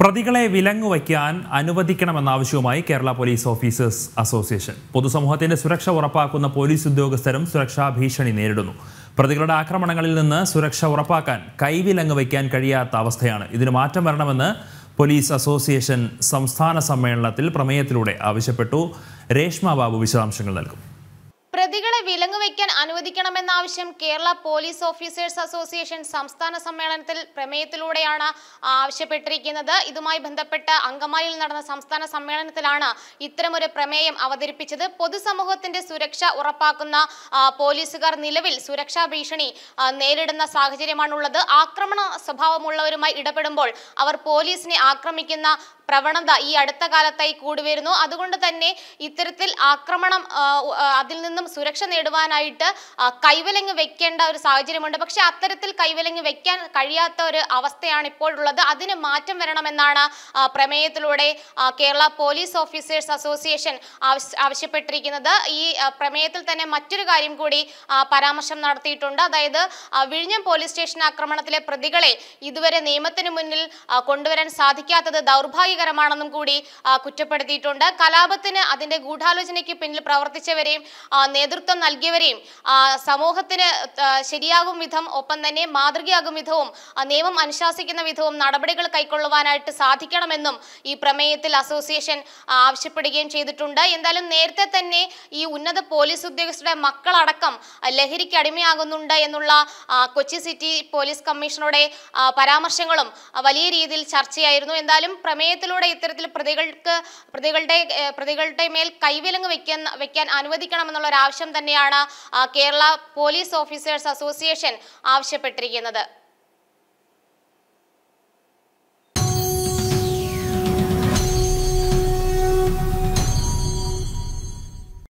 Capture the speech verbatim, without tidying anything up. പ്രതികളെ വിലങ്ങുവയ്ക്കാൻ അനുവദിക്കണമെന്നാവശ്യവുമായി കേരള പോലീസ് ഓഫീസേഴ്സ് അസോസിയേഷൻ. പൊതുസമൂഹത്തിന്റെ സുരക്ഷ ഉറപ്പാക്കുന്ന പോലീസ് ഉദ്യോഗസ്ഥരും സുരക്ഷാ ഭീഷണി നേരിടുന്നു. പ്രതികളുടെ ആക്രമണങ്ങളിൽ നിന്ന് സുരക്ഷ ഉറപ്പാക്കാൻ കൈവിലങ്ങ് വയ്ക്കാൻ കഴിയാത്ത അവസ്ഥയാണ്. ഇതിന് മാറ്റം വരണമെന്ന് പോലീസ് അസോസിയേഷൻ സംസ്ഥാന സമ്മേളനത്തിൽ പ്രമേയത്തിലൂടെ ആവശ്യപ്പെട്ടു. രേഷ്മ ബാബു വിശദാംശങ്ങൾ നൽകും. പ്രതികളെ വിലങ്ങുവയ്ക്കാൻ അനുവദിക്കണമെന്ന ആവശ്യം കേരള പോലീസ് ഓഫീസേഴ്സ് അസോസിയേഷൻ സംസ്ഥാന സമ്മേളനത്തിൽ പ്രമേയത്തിലൂടെയാണ് ആവശ്യപ്പെട്ടിരിക്കുന്നത്. ഇതുമായി ബന്ധപ്പെട്ട് അങ്കമാലിയിൽ നടന്ന സംസ്ഥാന സമ്മേളനത്തിലാണ് ഇത്തരമൊരു പ്രമേയം അവതരിപ്പിച്ചത്. പൊതുസമൂഹത്തിന്റെ സുരക്ഷ ഉറപ്പാക്കുന്ന പോലീസുകാർ നിലവിൽ സുരക്ഷാ ഭീഷണി നേരിടുന്ന സാഹചര്യമാണുള്ളത്. ആക്രമണ സ്വഭാവമുള്ളവരുമായി ഇടപെടുമ്പോൾ അവർ പോലീസിനെ ആക്രമിക്കുന്ന പ്രവണത ഈ അടുത്ത കാലത്തായി കൂടുവരുന്നു. അതുകൊണ്ട് തന്നെ ഇത്തരത്തിൽ ആക്രമണം അതിൽ നിന്നും സുരക്ഷ നേടുവാനായിട്ട് കൈവിലങ്ങ് വെക്കേണ്ട ഒരു സാഹചര്യമുണ്ട്. പക്ഷെ അത്തരത്തിൽ കൈവിലങ്ങ് വെക്കാൻ കഴിയാത്ത ഒരു അവസ്ഥയാണ് ഇപ്പോഴുള്ളത്. അതിന് മാറ്റം വരണമെന്നാണ് പ്രമേയത്തിലൂടെ കേരള പോലീസ് ഓഫീസേഴ്സ് അസോസിയേഷൻ ആവശ്യപ്പെട്ടിരിക്കുന്നത്. ഈ പ്രമേയത്തിൽ തന്നെ മറ്റൊരു കാര്യം കൂടി പരാമർശം നടത്തിയിട്ടുണ്ട്. അതായത് വിഴിഞ്ഞം പോലീസ് സ്റ്റേഷൻ ആക്രമണത്തിലെ പ്രതികളെ ഇതുവരെ നിയമത്തിന് മുന്നിൽ കൊണ്ടുവരാൻ സാധിക്കാത്തത് ദൗർഭാഗ്യ ണെന്നും കൂടി കുറ്റപ്പെടുത്തിയിട്ടുണ്ട്. കലാപത്തിന് അതിന്റെ ഗൂഢാലോചനയ്ക്ക് പിന്നിൽ പ്രവർത്തിച്ചവരെയും നേതൃത്വം നൽകിയവരെയും സമൂഹത്തിന് ശരിയാകും വിധം ഒപ്പം തന്നെ മാതൃകയാകും വിധവും നിയമം അനുശാസിക്കുന്ന വിധവും നടപടികൾ കൈക്കൊള്ളുവാനായിട്ട് സാധിക്കണമെന്നും ഈ പ്രമേയത്തിൽ അസോസിയേഷൻ ആവശ്യപ്പെടുകയും ചെയ്തിട്ടുണ്ട്. എന്തായാലും നേരത്തെ തന്നെ ഈ ഉന്നത പോലീസ് ഉദ്യോഗസ്ഥരുടെ മക്കളടക്കം ലഹരിക്ക് അടിമയാകുന്നുണ്ട് എന്നുള്ള കൊച്ചി സിറ്റി പോലീസ് കമ്മീഷണറുടെ പരാമർശങ്ങളും വലിയ രീതിയിൽ ചർച്ചയായിരുന്നു. എന്തായാലും പ്രമേയത്തിൽ ഇത്തരത്തിൽ പ്രതികൾക്ക് പ്രതികളുടെ പ്രതികളുടെ മേൽ കൈവിലങ്ങ് വെക്കാൻ വെക്കാൻ അനുവദിക്കണമെന്നുള്ള ഒരു ആവശ്യം തന്നെയാണ് കേരള പോലീസ് ഓഫീസേഴ്സ് അസോസിയേഷൻ ആവശ്യപ്പെട്ടിരിക്കുന്നത്.